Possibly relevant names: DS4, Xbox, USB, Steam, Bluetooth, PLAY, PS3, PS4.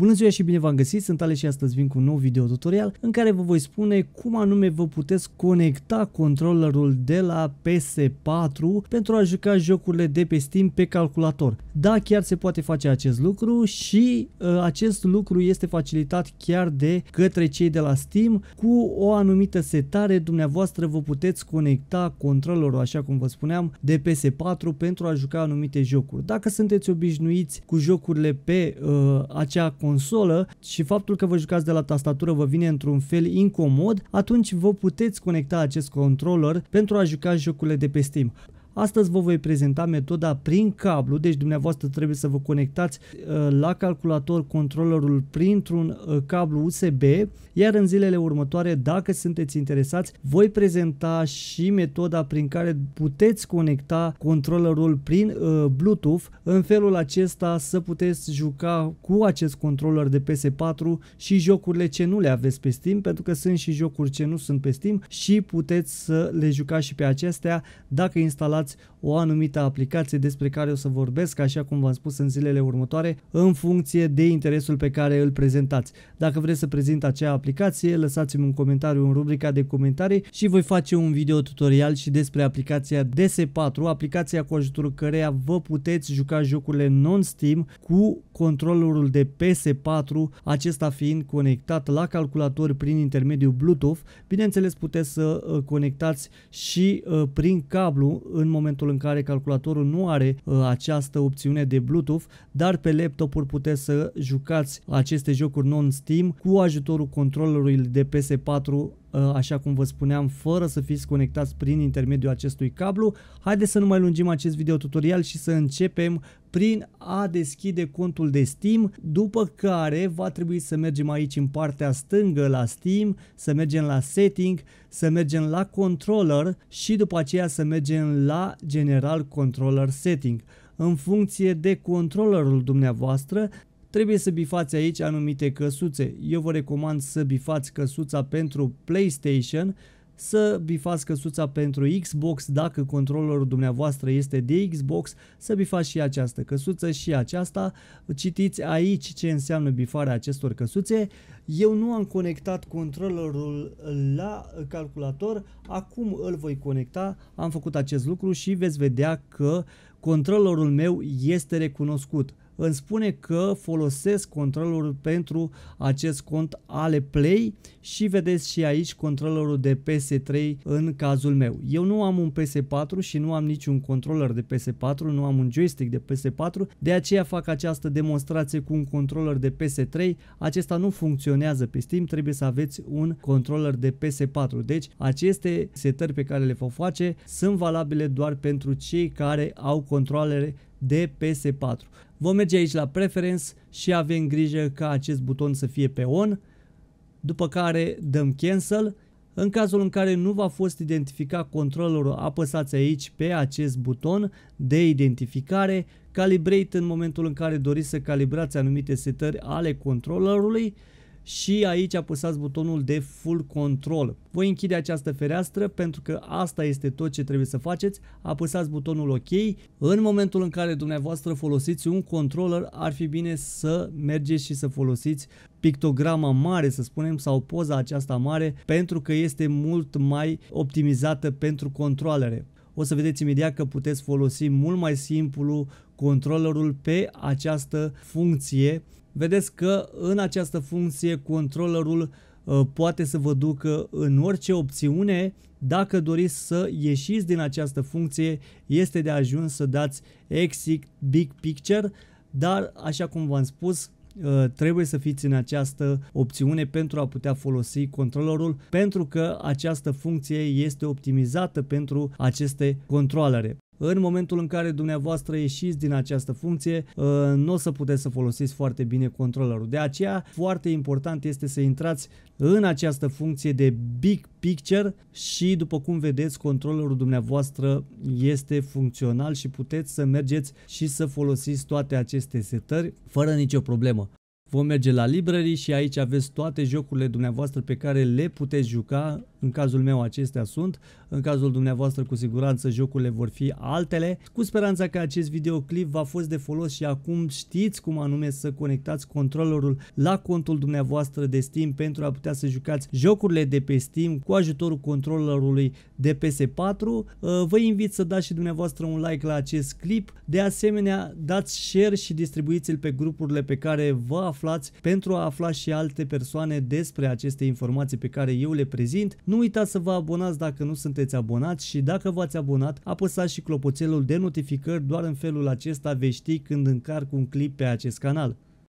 Bună ziua și bine v-am găsit, sunt Ale și astăzi vin cu un nou video tutorial în care vă voi spune cum anume vă puteți conecta controllerul de la PS4 pentru a juca jocurile de pe Steam pe calculator. Da, chiar se poate face acest lucru și acest lucru este facilitat chiar de către cei de la Steam. Cu o anumită setare dumneavoastră vă puteți conecta controllerul, așa cum vă spuneam, de PS4 pentru a juca anumite jocuri. Dacă sunteți obișnuiți cu jocurile pe acea consolă și faptul că vă jucați de la tastatură vă vine într-un fel incomod, atunci vă puteți conecta acest controller pentru a juca jocurile de pe Steam. Astăzi vă voi prezenta metoda prin cablu, deci dumneavoastră trebuie să vă conectați la calculator controllerul printr-un cablu USB, iar în zilele următoare, dacă sunteți interesați, voi prezenta și metoda prin care puteți conecta controllerul prin Bluetooth, în felul acesta să puteți juca cu acest controller de PS4 și jocurile ce nu le aveți pe Steam, pentru că sunt și jocuri ce nu sunt pe Steam și puteți să le jucați și pe acestea dacă instalați o anumită aplicație despre care o să vorbesc, așa cum v-am spus, în zilele următoare, în funcție de interesul pe care îl prezentați. Dacă vreți să prezint acea aplicație, lăsați-mi un comentariu în rubrica de comentarii și voi face un video tutorial și despre aplicația DS4, aplicația cu ajutorul căreia vă puteți juca jocurile non-Steam cu controllerul de PS4, acesta fiind conectat la calculator prin intermediul Bluetooth. Bineînțeles, puteți să conectați și prin cablu în momentul în care calculatorul nu are această opțiune de Bluetooth, dar pe laptopuri puteți să jucați aceste jocuri non-Steam cu ajutorul controllerului de PS4, așa cum vă spuneam, fără să fiți conectați prin intermediul acestui cablu. Haideți să nu mai lungim acest video tutorial și să începem prin a deschide contul de Steam, după care va trebui să mergem aici în partea stângă la Steam, să mergem la Setting, să mergem la Controller și după aceea să mergem la General Controller Setting. În funcție de controllerul dumneavoastră, trebuie să bifați aici anumite căsuțe. Eu vă recomand să bifați căsuța pentru PlayStation, să bifați căsuța pentru Xbox, dacă controllerul dumneavoastră este de Xbox, să bifați și această căsuță și aceasta. Citiți aici ce înseamnă bifarea acestor căsuțe. Eu nu am conectat controllerul la calculator, acum îl voi conecta, am făcut acest lucru și veți vedea că controllerul meu este recunoscut. Îmi spune că folosesc controllerul pentru acest cont Ale Play și vedeți și aici controllerul de PS3 în cazul meu. Eu nu am un PS4 și nu am niciun controller de PS4, nu am un joystick de PS4, de aceea fac această demonstrație cu un controller de PS3. Acesta nu funcționează pe Steam, trebuie să aveți un controller de PS4. Deci aceste setări pe care le vă face sunt valabile doar pentru cei care au controlere de PS4. Vom merge aici la Preference și avem grijă ca acest buton să fie pe On, după care dăm Cancel. În cazul în care nu v-a fost identificat controllerul, apăsați aici pe acest buton de identificare, Calibrate în momentul în care doriți să calibrați anumite setări ale controllerului și aici apăsați butonul de Full Control. Voi închide această fereastră pentru că asta este tot ce trebuie să faceți. Apăsați butonul OK. În momentul în care dumneavoastră folosiți un controller, ar fi bine să mergeți și să folosiți pictograma mare, să spunem, sau poza aceasta mare, pentru că este mult mai optimizată pentru controlere. O să vedeți imediat că puteți folosi mult mai simplu controllerul pe această funcție. Vedeți că în această funcție controllerul poate să vă ducă în orice opțiune. Dacă doriți să ieșiți din această funcție, este de ajuns să dați Exit Big Picture, dar așa cum v-am spus, trebuie să fiți în această opțiune pentru a putea folosi controllerul, pentru că această funcție este optimizată pentru aceste controlere. În momentul în care dumneavoastră ieșiți din această funcție, nu o să puteți să folosiți foarte bine controllerul. De aceea, foarte important este să intrați în această funcție de Big Picture și, după cum vedeți, controllerul dumneavoastră este funcțional și puteți să mergeți și să folosiți toate aceste setări fără nicio problemă. Vom merge la Library și aici aveți toate jocurile dumneavoastră pe care le puteți juca În cazul meu acestea sunt, în cazul dumneavoastră cu siguranță jocurile vor fi altele. Cu speranța că acest videoclip v-a fost de folos și acum știți cum anume să conectați controllerul la contul dumneavoastră de Steam pentru a putea să jucați jocurile de pe Steam cu ajutorul controllerului de PS4. Vă invit să dați și dumneavoastră un like la acest clip. De asemenea, dați share și distribuiți-l pe grupurile pe care vă aflați pentru a afla și alte persoane despre aceste informații pe care eu le prezint. Nu uitați să vă abonați dacă nu sunteți abonați și dacă v-ați abonat, apăsați și clopoțelul de notificări, doar în felul acesta vei ști când încarc un clip pe acest canal.